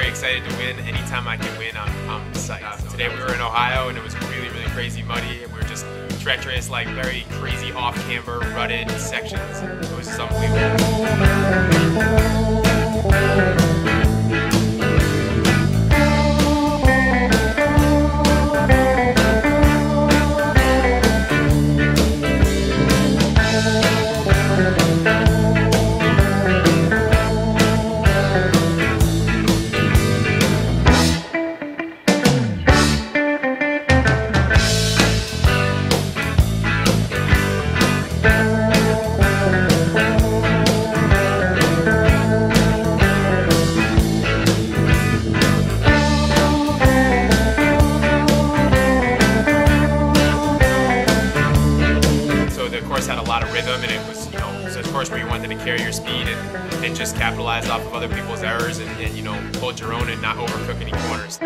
very excited to win. Anytime I can win, I'm psyched. Today we were in Ohio and it was really, really crazy muddy, and we were just treacherous, like very crazy off-camber, rutted sections. It was just unbelievable. Had a lot of rhythm, and it was, you know, it was a course where you wanted to carry your speed and just capitalize off of other people's errors and you know, hold your own and not overcook any corners.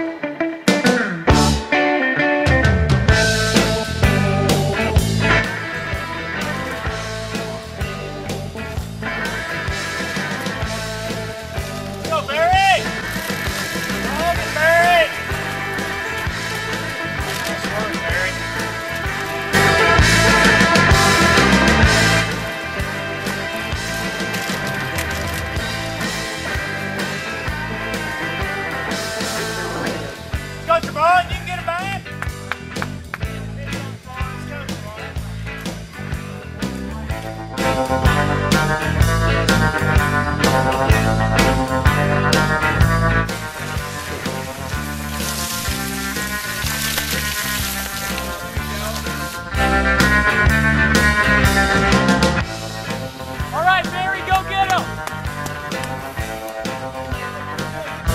All right, Barry, go get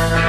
him!